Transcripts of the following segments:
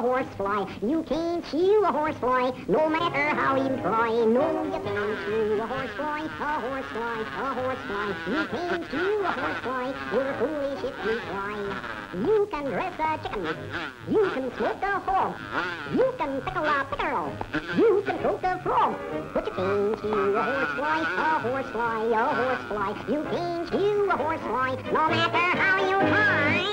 Horsefly, you can't chew a horsefly, no matter how you try. No, you can't chew a horsefly. You can't chew a horsefly, you're foolish if you try. You can dress a chicken, you can smoke a hog, you can pickle a pickerel, you can choke a frog, but you can't chew a horsefly. You can't chew a horsefly, no matter how you try.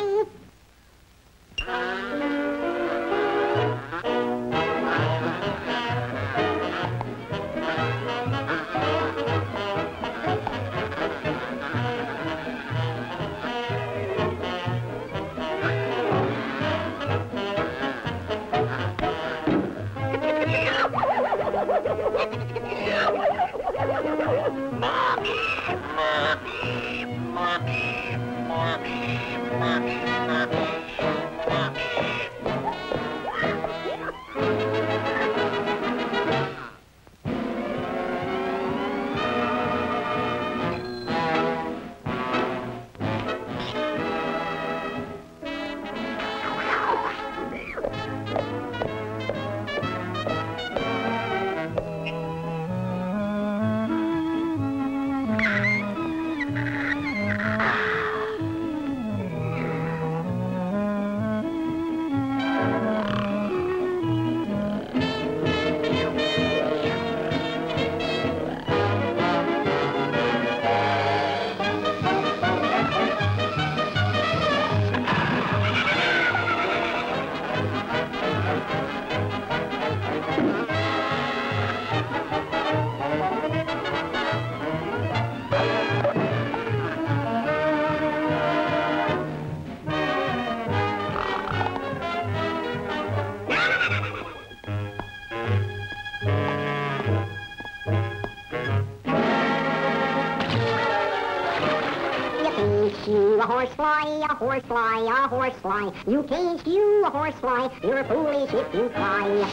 A horsefly. You can't chew a horsefly. You're foolish if you try.